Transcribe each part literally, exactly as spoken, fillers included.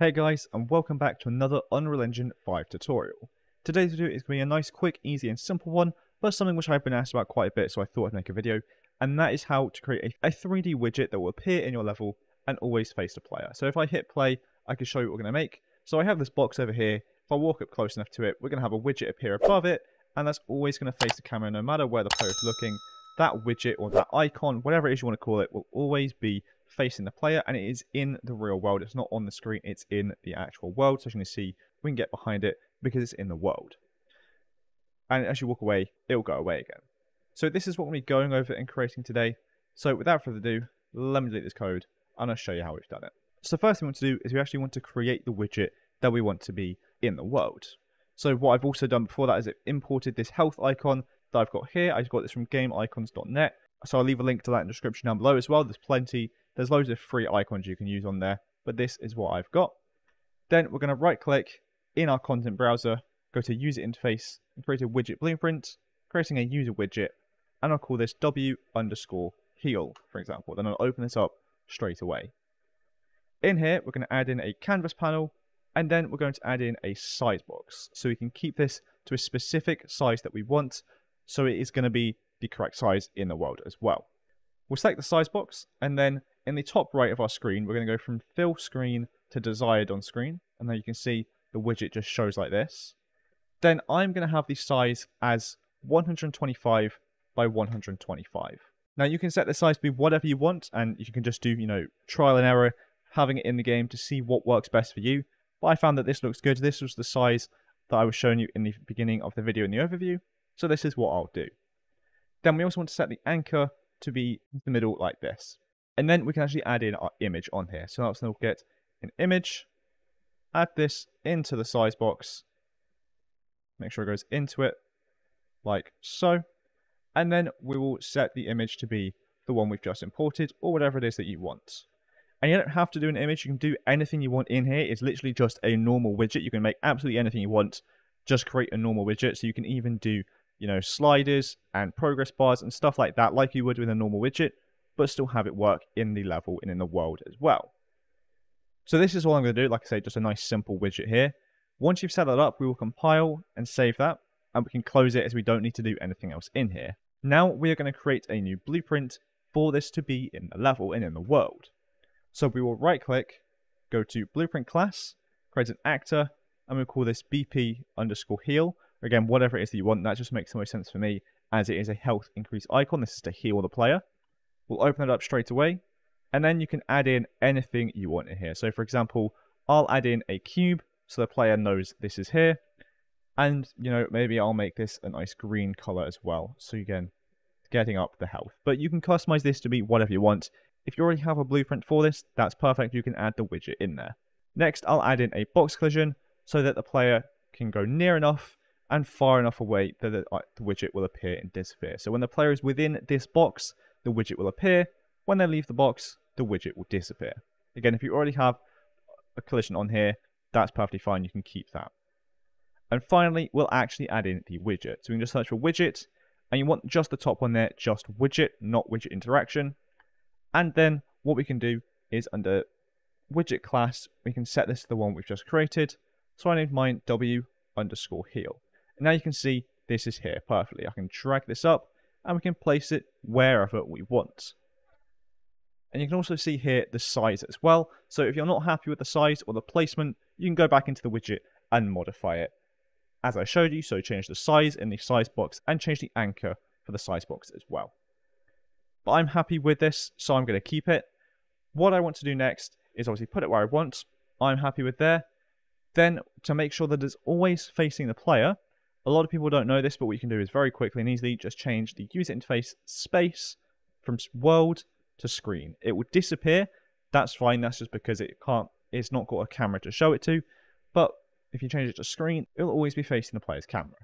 Hey guys, and welcome back to another Unreal Engine five tutorial. Today's video is going to be a nice, quick, easy and simple one, but something which I've been asked about quite a bit, so I thought I'd make a video, and that is how to create a, a three D widget that will appear in your level and always face the player. So if I hit play, I can show you what we're going to make. So I have this box over here. If I walk up close enough to it, we're going to have a widget appear above it, and that's always going to face the camera no matter where the player is looking. That widget or that icon, whatever it is you want to call it, will always be facing the player, and it is in the real world. It's not on the screen, it's in the actual world. So as you can see, we can get behind it because it's in the world. And as you walk away, it'll go away again. So this is what we'll be going over and creating today. So without further ado, let me delete this code and I'll show you how we've done it. So first thing we want to do is we actually want to create the widget that we want to be in the world. So what I've also done before that is I've imported this health icon that I've got here. I just got this from game icons dot net. So I'll leave a link to that in the description down below as well. There's plenty. There's loads of free icons you can use on there, but this is what I've got. Then we're going to right click in our content browser, go to user interface and create a widget blueprint, creating a user widget, and I'll call this W underscore heal, for example. Then I'll open this up straight away. In here, we're going to add in a canvas panel, and then we're going to add in a size box. So we can keep this to a specific size that we want. So it is going to be the correct size in the world as well. We'll select the size box, and then in the top right of our screen, we're going to go from fill screen to desired on screen. And then you can see the widget just shows like this. Then I'm going to have the size as one twenty-five by one twenty-five. Now you can set the size to be whatever you want, and you can just do, you know, trial and error, having it in the game to see what works best for you. But I found that this looks good. This was the size that I was showing you in the beginning of the video in the overview. So this is what I'll do. Then we also want to set the anchor to be in the middle like this. And then we can actually add in our image on here. So that's going to get an image, add this into the size box, make sure it goes into it like so. And then we will set the image to be the one we've just imported or whatever it is that you want. And you don't have to do an image. You can do anything you want in here. It's literally just a normal widget. You can make absolutely anything you want. Just create a normal widget. So you can even do, you know, sliders and progress bars and stuff like that, like you would with a normal widget, but still have it work in the level and in the world as well. So this is all I'm going to do. Like I say, just a nice simple widget here. Once you've set that up, we will compile and save that, and we can close it as we don't need to do anything else in here. Now we are going to create a new blueprint for this to be in the level and in the world. So we will right click, go to blueprint class, create an actor, and we'll call this B P underscore heal. Again, whatever it is that you want, that just makes the most sense for me as it is a health increase icon. This is to heal the player. We'll open it up straight away, and then you can add in anything you want in here. So for example, I'll add in a cube so the player knows this is here, and you know, maybe I'll make this a nice green color as well. So again, getting up the health, but you can customize this to be whatever you want. If you already have a blueprint for this, that's perfect. You can add the widget in there. Next, I'll add in a box collision so that the player can go near enough and far enough away that the, uh, the widget will appear and disappear. So when the player is within this box, the widget will appear. When they leave the box, the widget will disappear. Again, if you already have a collision on here, that's perfectly fine. You can keep that. And finally, we'll actually add in the widget. So we can just search for widget, and you want just the top one there, just widget, not widget interaction. And then what we can do is under widget class, we can set this to the one we've just created. So I named mine W underscore heal. Now you can see this is here perfectly. I can drag this up and we can place it wherever we want. And you can also see here the size as well. So if you're not happy with the size or the placement, you can go back into the widget and modify it as I showed you. So change the size in the size box and change the anchor for the size box as well. But I'm happy with this, so I'm going to keep it. What I want to do next is obviously put it where I want. I'm happy with there. Then to make sure that it's always facing the player, a lot of people don't know this, but what you can do is very quickly and easily just change the user interface space from world to screen. It will disappear. That's fine. That's just because it can't, it's not got a camera to show it to. But if you change it to screen, it'll always be facing the player's camera.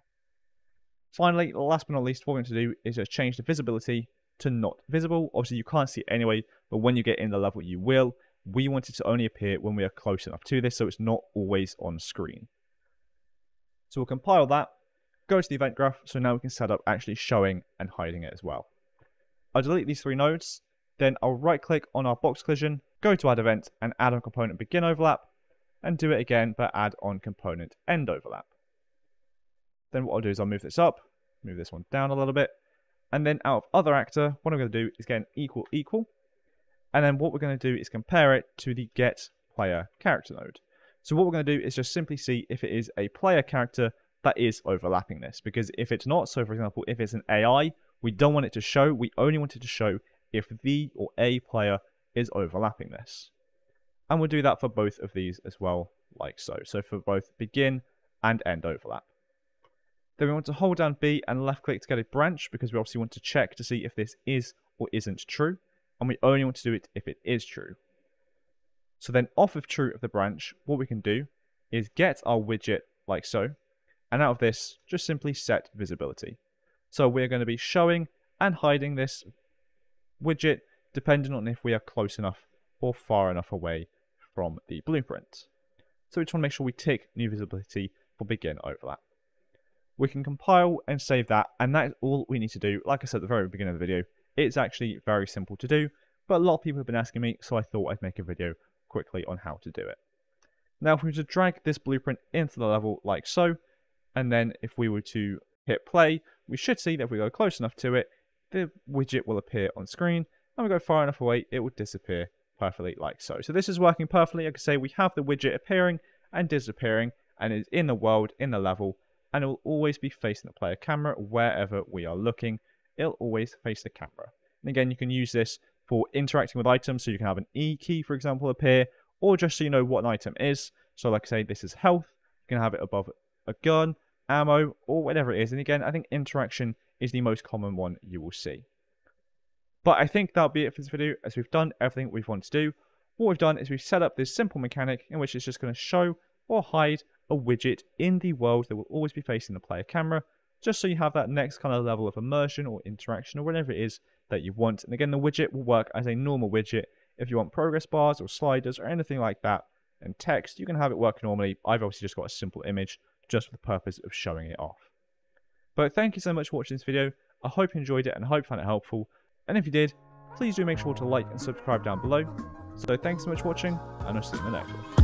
Finally, last but not least, what we're going to do is just change the visibility to not visible. Obviously, you can't see it anyway, but when you get in the level, you will. We want it to only appear when we are close enough to this, so it's not always on screen. So we'll compile that. Go to the event graph, so now we can set up actually showing and hiding it as well. I'll delete these three nodes, then I'll right click on our box collision, go to add event and add a component begin overlap, and do it again, but add on component end overlap. Then what I'll do is I'll move this up, move this one down a little bit, and then out of other actor, what I'm going to do is get an equal equal, and then what we're going to do is compare it to the get player character node. So what we're going to do is just simply see if it is a player character that is overlapping this, because if it's not, so for example, if it's an A I, we don't want it to show, we only want it to show if the or a player is overlapping this. And we'll do that for both of these as well, like so. So for both begin and end overlap. Then we want to hold down B and left click to get a branch, because we obviously want to check to see if this is or isn't true. And we only want to do it if it is true. So then off of true of the branch, what we can do is get our widget like so. And out of this, just simply set visibility. So we're going to be showing and hiding this widget depending on if we are close enough or far enough away from the blueprint. So we just want to make sure we tick new visibility for begin overlap. We can compile and save that, and that's all we need to do. Like I said at the very beginning of the video, it's actually very simple to do, but a lot of people have been asking me, so I thought I'd make a video quickly on how to do it. Now if we were to drag this blueprint into the level like so, and then if we were to hit play, we should see that if we go close enough to it, the widget will appear on screen, and we go far enough away, it will disappear perfectly like so. So this is working perfectly. I can say we have the widget appearing and disappearing, and it's in the world, in the level, and it will always be facing the player camera wherever we are looking. It'll always face the camera. And again, you can use this for interacting with items, so you can have an E key, for example, appear, or just so you know what an item is. So like I say, this is health. You can have it above a gun, ammo, or whatever it is. And again, I think interaction is the most common one you will see. But I think that'll be it for this video, as we've done everything we've wanted to do. What we've done is we've set up this simple mechanic in which it's just going to show or hide a widget in the world that will always be facing the player camera, just so you have that next kind of level of immersion or interaction or whatever it is that you want. And again, the widget will work as a normal widget. If you want progress bars or sliders or anything like that and text, you can have it work normally. I've obviously just got a simple image just for the purpose of showing it off. But thank you so much for watching this video. I hope you enjoyed it and I hope you found it helpful. And if you did, please do make sure to like and subscribe down below. So thanks so much for watching, and I'll see you in the next one.